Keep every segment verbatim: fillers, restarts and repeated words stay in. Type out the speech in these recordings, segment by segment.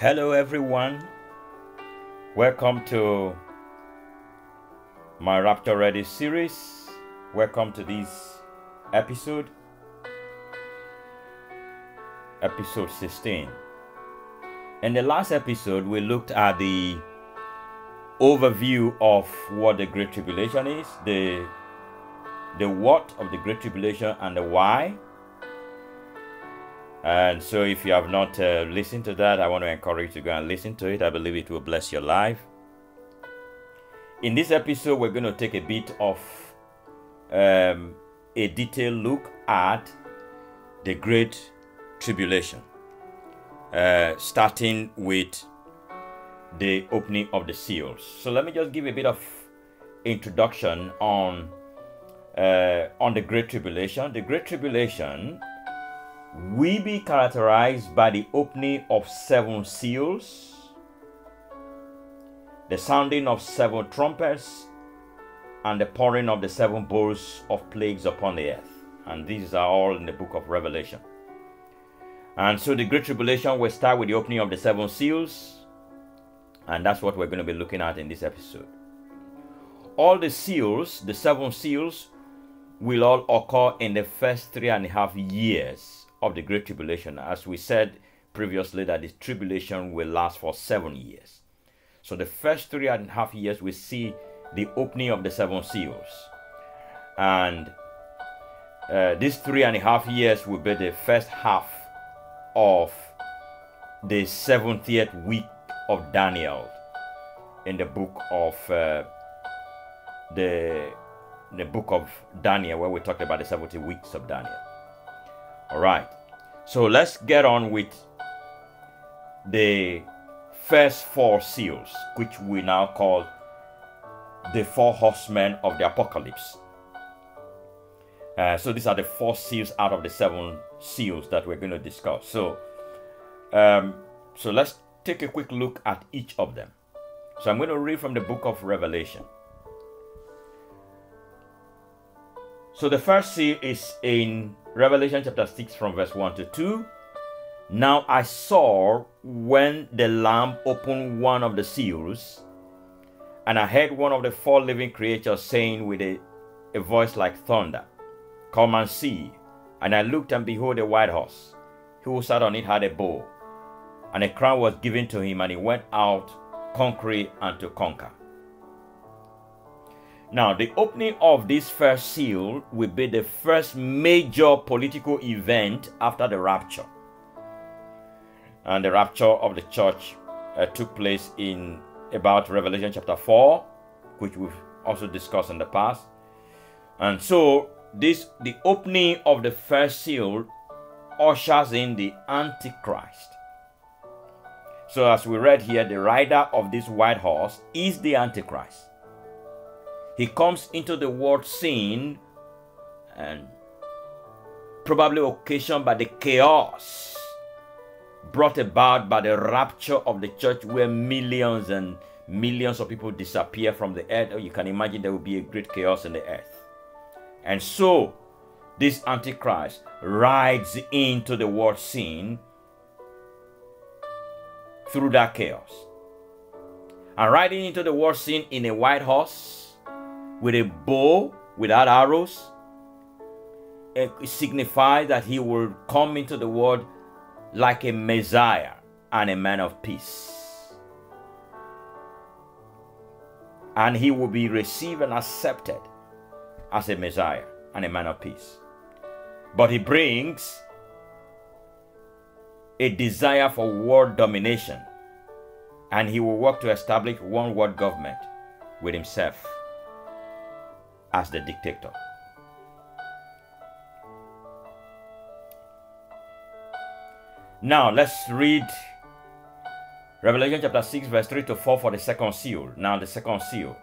Hello everyone, welcome to my Rapture Ready series. Welcome to this episode, episode sixteen. In the last episode we looked at the overview of what the Great Tribulation is, the, the what of the Great Tribulation and the why. And so if you have not uh, listened to that, I want to encourage you to go and listen to it. I believe it will bless your life. In this episode, we're going to take a bit of um, a detailed look at the Great Tribulation, uh, starting with the opening of the seals. So let me just give a bit of introduction on, uh, on the Great Tribulation. The Great Tribulation will be characterized by the opening of seven seals, the sounding of seven trumpets, and the pouring of the seven bowls of plagues upon the earth. And these are all in the book of Revelation. And so the Great Tribulation will start with the opening of the seven seals, and that's what we're going to be looking at in this episode. All the seals, the seven seals, will all occur in the first three and a half years of the Great Tribulation. As we said previously, that the tribulation will last for seven years. So the first three and a half years we see the opening of the seven seals, and uh, these three and a half years will be the first half of the seventieth week of Daniel in the book of uh, the the book of Daniel, where we talked about the seventy weeks of Daniel. All right, so let's get on with the first four seals, which we now call the four horsemen of the apocalypse. Uh, so these are the four seals out of the seven seals that we're going to discuss. So, um, so let's take a quick look at each of them. So I'm going to read from the book of Revelation. So the first seal is in Revelation chapter six from verse one to two. Now I saw when the Lamb opened one of the seals, and I heard one of the four living creatures saying with a, a voice like thunder, "Come and see." And I looked, and behold, a white horse. He who sat on it had a bow, and a crown was given to him, and he went out conquering and to conquer. Now, the opening of this first seal will be the first major political event after the rapture. And the rapture of the church uh, took place in about Revelation chapter four, which we've also discussed in the past. And so, this the opening of the first seal ushers in the Antichrist. So, as we read here, the rider of this white horse is the Antichrist. He comes into the world scene, and probably occasioned by the chaos brought about by the rapture of the church, where millions and millions of people disappear from the earth. You can imagine there will be a great chaos in the earth. And so this Antichrist rides into the world scene through that chaos. And riding into the world scene in a white horse, with a bow without arrows, it signifies that he will come into the world like a Messiah and a man of peace. And he will be received and accepted as a Messiah and a man of peace. But he brings a desire for world domination, and he will work to establish one world government with himself as the dictator. Now let's read Revelation chapter six verse three to four for the second seal. Now the second seal.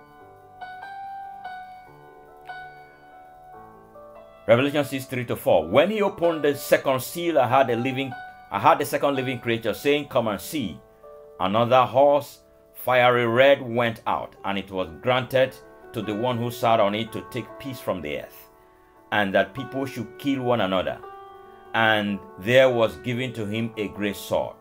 Revelation six, three to four. When he opened the second seal, I heard a living, I heard the second living creature saying, "Come and see." Another horse, fiery red, went out, and it was granted to the one who sat on it to take peace from the earth, and that people should kill one another. And there was given to him a great sword.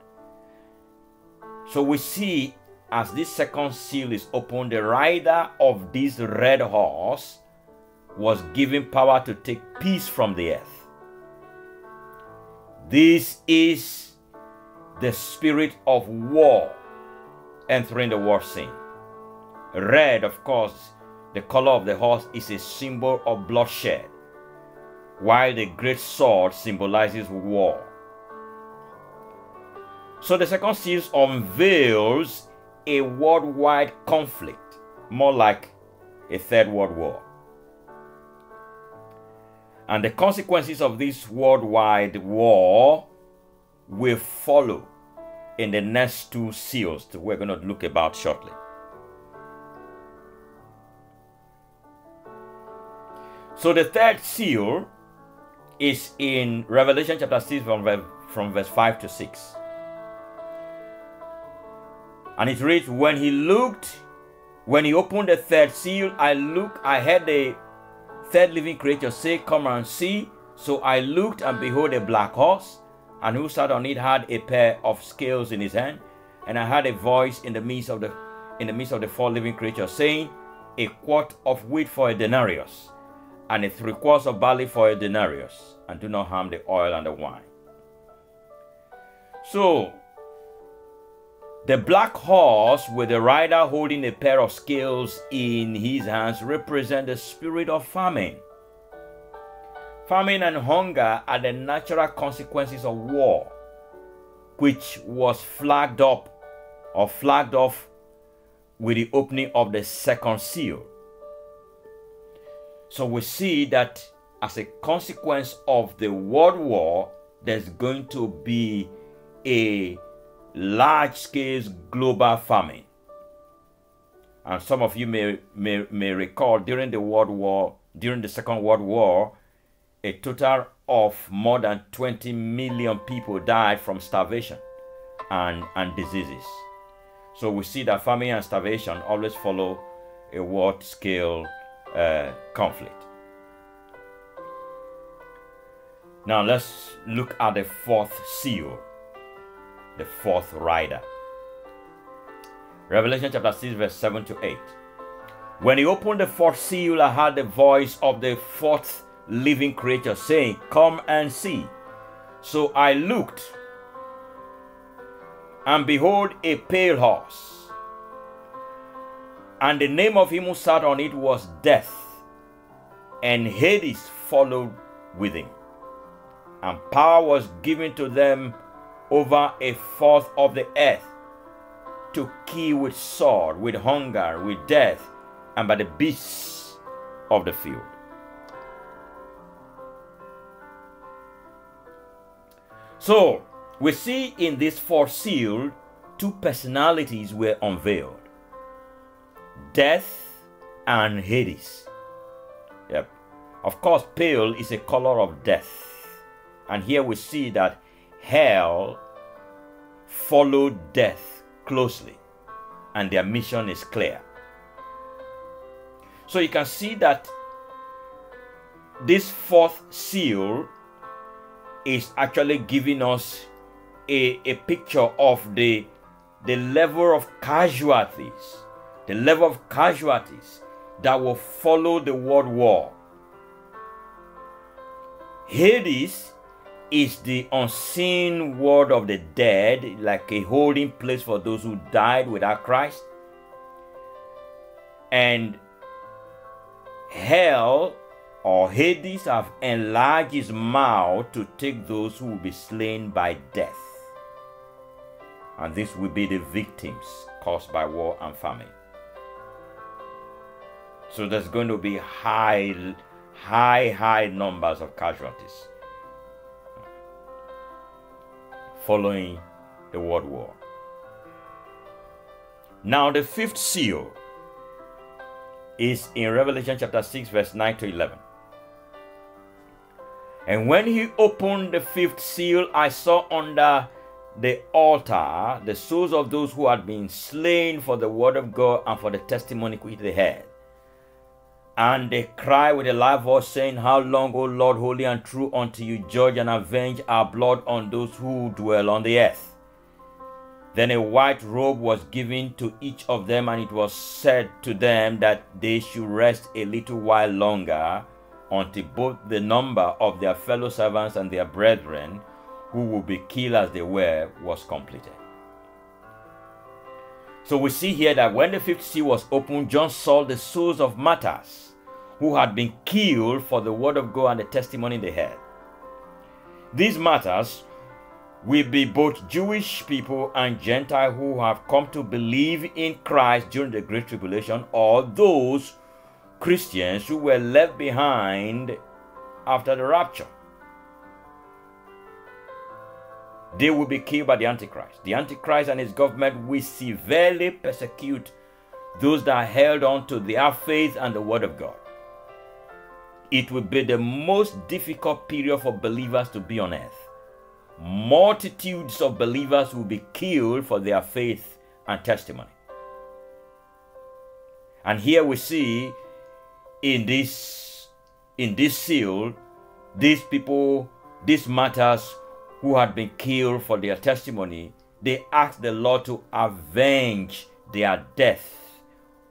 So we see, as this second seal is opened, the rider of this red horse was given power to take peace from the earth. This is the spirit of war entering the world scene. Red, of course, the color of the horse, is a symbol of bloodshed, while the great sword symbolizes war. So the second seal unveils a worldwide conflict, more like a third world war. And the consequences of this worldwide war will follow in the next two seals that we're going to look about shortly. So the third seal is in Revelation chapter six from, from verse five to six. And it reads, when he looked, when he opened the third seal, I looked, I heard the third living creature say, come and see. So I looked, and behold, a black horse, and who sat on it had a pair of scales in his hand. And I heard a voice in the midst of the in the midst of the four living creatures saying, a quart of wheat for a denarius, and a three quarts of barley for a denarius, and do not harm the oil and the wine. So the black horse with the rider holding a pair of scales in his hands represent the spirit of famine. Famine and hunger are the natural consequences of war, which was flagged up or flagged off with the opening of the second seal. So we see that as a consequence of the world war, there's going to be a large-scale global famine. And some of you may, may, may recall during the World War, during the Second World War, a total of more than twenty million people died from starvation and, and diseases. So we see that famine and starvation always follow a world-scale uh, conflict. Now let's look at the fourth seal, the fourth rider. Revelation chapter six verse seven to eight. When he opened the fourth seal, I heard the voice of the fourth living creature saying, come and see. So I looked, and behold, a pale horse, and the name of him who sat on it was Death, and Hades followed with him, and power was given to them over a fourth of the earth, to kill with sword, with hunger, with death, and by the beasts of the field. So we see in this fourth seal, two personalities were unveiled, Death and Hades. Yep. Of course, pale is a color of death. And here we see that hell followed death closely, and their mission is clear. So you can see that this fourth seal is actually giving us a, a picture of the, the level of casualties, the level of casualties that will follow the world war. Hades is the unseen world of the dead, like a holding place for those who died without Christ. And hell or Hades have enlarged his mouth to take those who will be slain by death. And this will be the victims caused by war and famine. So there's going to be high, high, high numbers of casualties following the world war. Now the fifth seal is in Revelation chapter six verse nine to eleven. And when he opened the fifth seal, I saw under the altar the souls of those who had been slain for the word of God and for the testimony which they had. And they cry with a loud voice, saying, how long, O Lord, holy and true, until you judge and avenge our blood on those who dwell on the earth? Then a white robe was given to each of them, and it was said to them that they should rest a little while longer, until both the number of their fellow servants and their brethren, who would be killed as they were, was completed. So we see here that when the fifth seal was opened, John saw the souls of martyrs who had been killed for the word of God and the testimony they had. These martyrs will be both Jewish people and Gentiles who have come to believe in Christ during the Great Tribulation, or those Christians who were left behind after the rapture. They will be killed by the Antichrist. The Antichrist and his government will severely persecute those that held on to their faith and the word of God. It will be the most difficult period for believers to be on earth. Multitudes of believers will be killed for their faith and testimony. And here we see in this in this seal, these people, these martyrs who had been killed for their testimony, they asked the Lord to avenge their death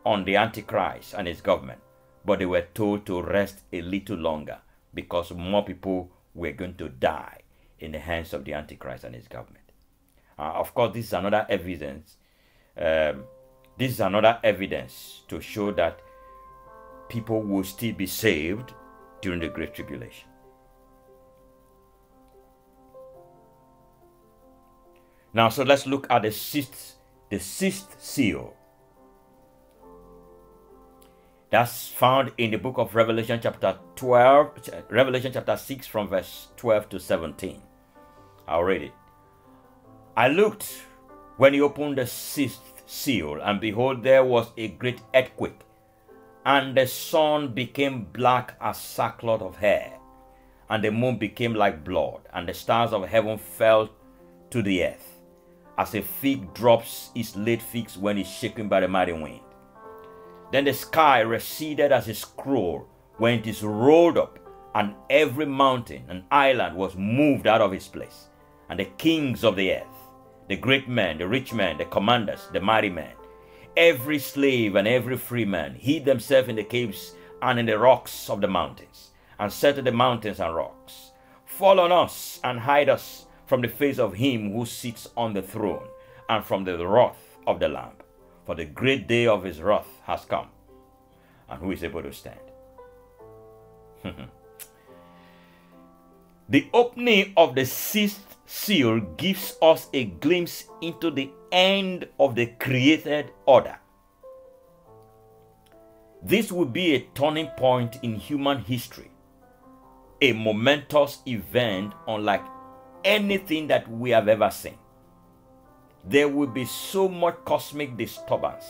on the Antichrist and his government. But they were told to rest a little longer because more people were going to die in the hands of the Antichrist and his government. Uh, of course, this is another evidence. Um, this is another evidence to show that people will still be saved during the Great Tribulation. Now, so let's look at the sixth, the sixth seal. That's found in the book of Revelation chapter twelve, Revelation chapter six from verse twelve to seventeen. I'll read it. I looked when he opened the sixth seal, and behold, there was a great earthquake, and the sun became black as sackcloth of hair, and the moon became like blood, and the stars of heaven fell to the earth, as a fig drops its late figs when it's shaken by the mighty wind. Then the sky receded as a scroll when it is rolled up, and every mountain and island was moved out of its place. And the kings of the earth, the great men, the rich men, the commanders, the mighty men, every slave and every free man hid themselves in the caves and in the rocks of the mountains, and said to the mountains and rocks, fall on us and hide us from the face of him who sits on the throne, and from the wrath of the Lamb. For the great day of his wrath has come, and who is able to stand? The opening of the sixth seal gives us a glimpse into the end of the created order. This will be a turning point in human history, a momentous event unlike anything that we have ever seen. There will be so much cosmic disturbance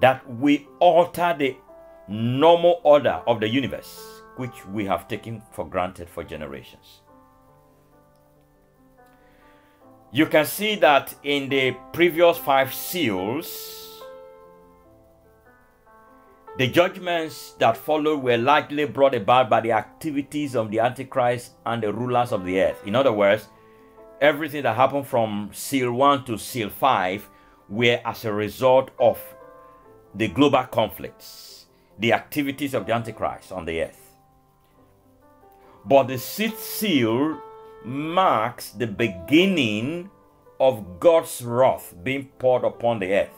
that we alter the normal order of the universe, which we have taken for granted for generations. You can see that in the previous five seals, the judgments that followed were largely brought about by the activities of the Antichrist and the rulers of the earth. In other words, everything that happened from seal one to seal five were as a result of the global conflicts, the activities of the Antichrist on the earth. But the sixth seal marks the beginning of God's wrath being poured upon the earth.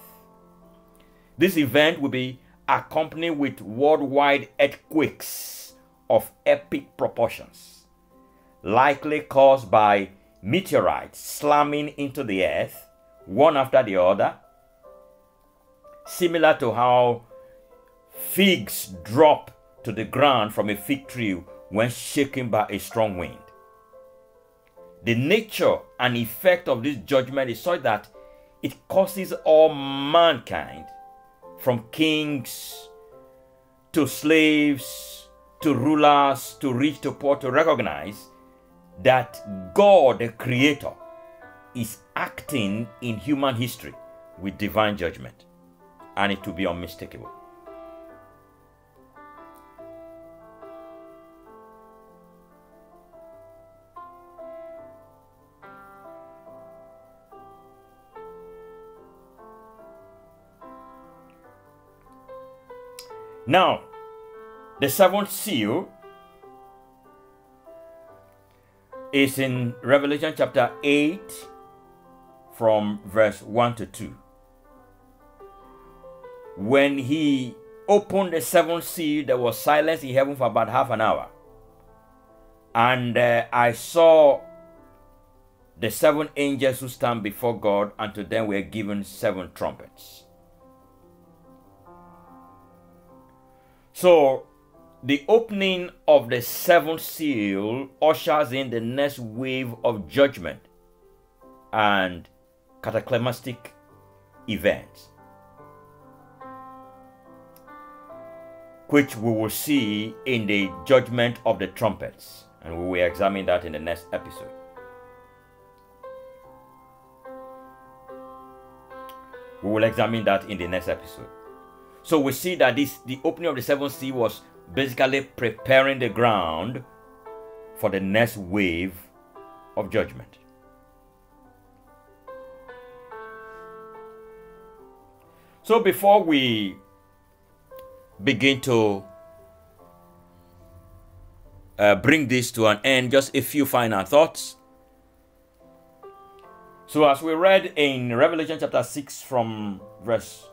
This event will be accompanied with worldwide earthquakes of epic proportions, likely caused by meteorites slamming into the earth, one after the other, similar to how figs drop to the ground from a fig tree when shaken by a strong wind. The nature and effect of this judgment is such that it causes all mankind, from kings to slaves to rulers to rich to poor, to recognize that God, the Creator, is acting in human history with divine judgment, and it will be unmistakable. Now, the seventh seal is in Revelation chapter eight from verse one to two. When he opened the seventh seal, there was silence in heaven for about half an hour. And uh, I saw the seven angels who stand before God, and to them were given seven trumpets. So, the opening of the seventh seal ushers in the next wave of judgment and cataclysmic events, which we will see in the judgment of the trumpets. And we will examine that in the next episode. We will examine that in the next episode. So we see that this, the opening of the seventh seal was basically preparing the ground for the next wave of judgment. So before we begin to uh, bring this to an end, just a few final thoughts. So as we read in Revelation chapter six from verse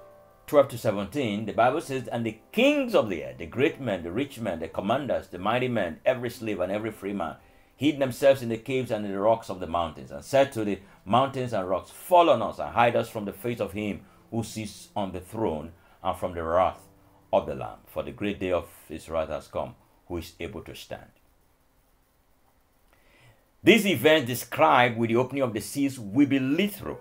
twelve to seventeen, the Bible says, "And the kings of the earth, the great men, the rich men, the commanders, the mighty men, every slave and every free man, hid themselves in the caves and in the rocks of the mountains, and said to the mountains and rocks, 'Fall on us and hide us from the face of him who sits on the throne and from the wrath of the Lamb, for the great day of his wrath has come, who is able to stand.'" These events described with the opening of the seals will be literal.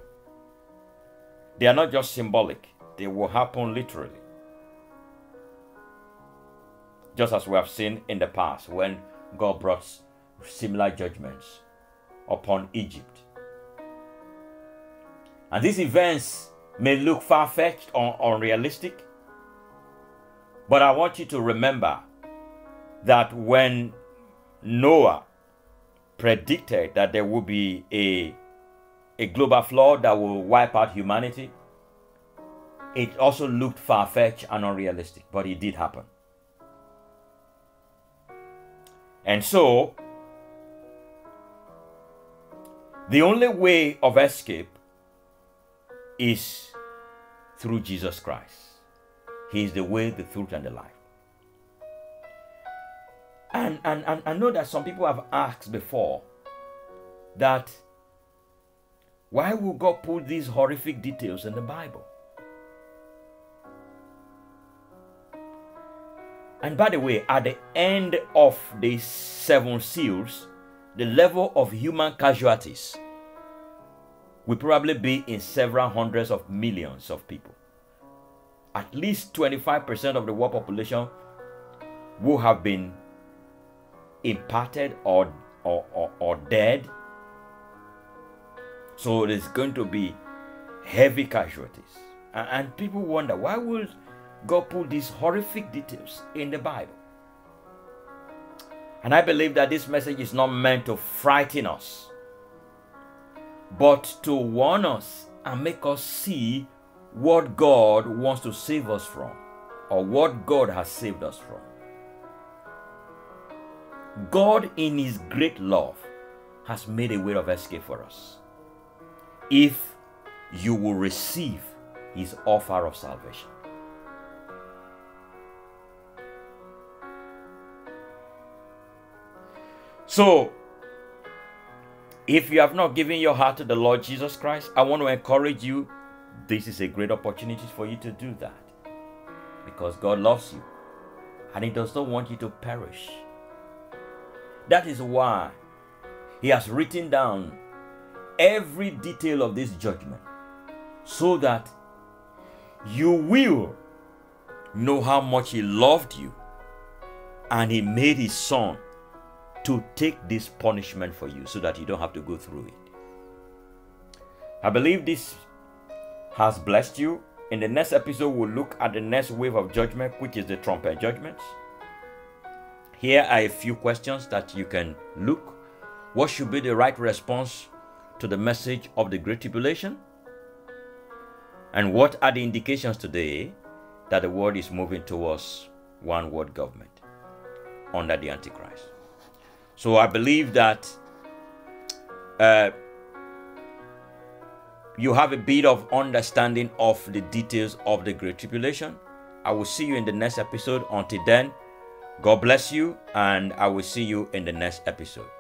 They are not just symbolic. They will happen literally. Just as we have seen in the past when God brought similar judgments upon Egypt. And these events may look far-fetched or unrealistic, but I want you to remember that when Noah predicted that there will be a, a global flood that will wipe out humanity, it also looked far-fetched and unrealistic, but it did happen. And so, the only way of escape is through Jesus Christ. He is the way, the truth, and the life. And, and, and I know that some people have asked before that why would God put these horrific details in the Bible? And by the way, at the end of the seven seals, the level of human casualties will probably be in several hundreds of millions of people. At least twenty-five percent of the world population will have been impacted or, or, or, or dead. So there's going to be heavy casualties. And, and people wonder, why would God put these horrific details in the Bible? And I believe that this message is not meant to frighten us, but to warn us and make us see what God wants to save us from, or what God has saved us from. God in his great love has made a way of escape for us, if you will receive his offer of salvation. So, if you have not given your heart to the Lord Jesus Christ, I want to encourage you. This is a great opportunity for you to do that, because God loves you and he does not want you to perish. That is why he has written down every detail of this judgment, so that you will know how much he loved you and he made his son to take this punishment for you, so that you don't have to go through it. I believe this has blessed you. In the next episode, we'll look at the next wave of judgment, which is the trumpet judgments. Here are a few questions that you can look. What should be the right response to the message of the Great Tribulation? And what are the indications today that the world is moving towards one world government under the Antichrist. So I believe that uh, you have a bit of understanding of the details of the Great Tribulation. I will see you in the next episode. Until then, God bless you, and I will see you in the next episode.